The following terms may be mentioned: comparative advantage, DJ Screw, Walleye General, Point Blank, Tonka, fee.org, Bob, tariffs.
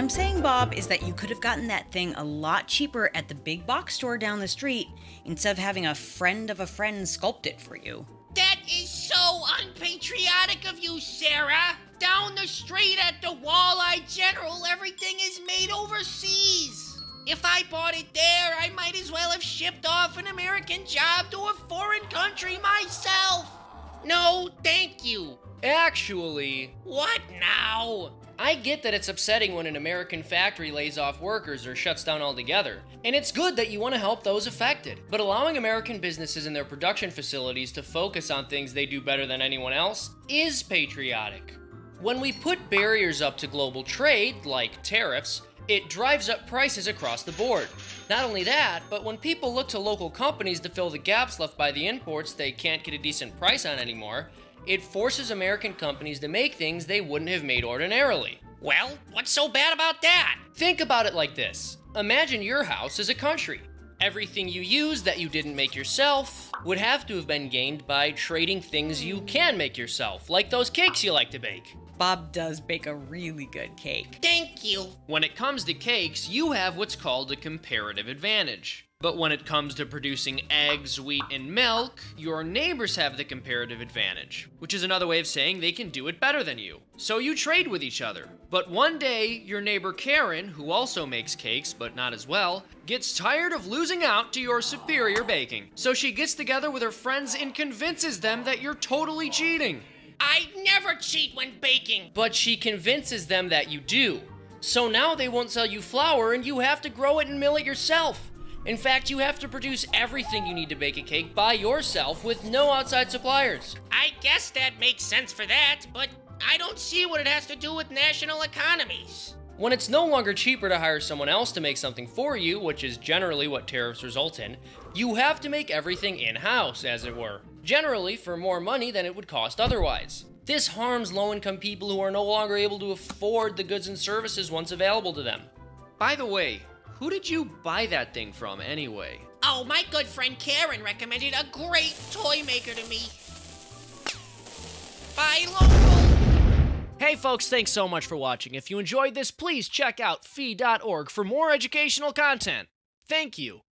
I'm saying, Bob, is that you could have gotten that thing a lot cheaper at the big box store down the street instead of having a friend of a friend sculpt it for you. That is so unpatriotic of you, Sarah! Down the street at the Walleye General, everything is made overseas! If I bought it there, I might as well have shipped off an American job to a foreign country myself! No, thank you! Actually... What now? I get that it's upsetting when an American factory lays off workers or shuts down altogether, and it's good that you want to help those affected. But allowing American businesses and their production facilities to focus on things they do better than anyone else is patriotic. When we put barriers up to global trade, like tariffs, it drives up prices across the board. Not only that, but when people look to local companies to fill the gaps left by the imports they can't get a decent price on anymore, it forces American companies to make things they wouldn't have made ordinarily. Well, what's so bad about that? Think about it like this. Imagine your house is a country. Everything you use that you didn't make yourself would have to have been gained by trading things you can make yourself, like those cakes you like to bake. Bob does bake a really good cake. Thank you. When it comes to cakes, you have what's called a comparative advantage. But when it comes to producing eggs, wheat, and milk, your neighbors have the comparative advantage, which is another way of saying they can do it better than you. So you trade with each other. But one day, your neighbor Karen, who also makes cakes, but not as well, gets tired of losing out to your superior baking. So she gets together with her friends and convinces them that you're totally cheating. I never cheat when baking! But she convinces them that you do. So now they won't sell you flour and you have to grow it and mill it yourself. In fact, you have to produce everything you need to bake a cake by yourself with no outside suppliers. I guess that makes sense for that, but I don't see what it has to do with national economies. When it's no longer cheaper to hire someone else to make something for you, which is generally what tariffs result in, you have to make everything in-house, as it were. Generally, for more money than it would cost otherwise. This harms low-income people who are no longer able to afford the goods and services once available to them. By the way, who did you buy that thing from, anyway? Oh, my good friend Karen recommended a great toy maker to me. Buy local! Hey folks, thanks so much for watching. If you enjoyed this, please check out fee.org for more educational content. Thank you.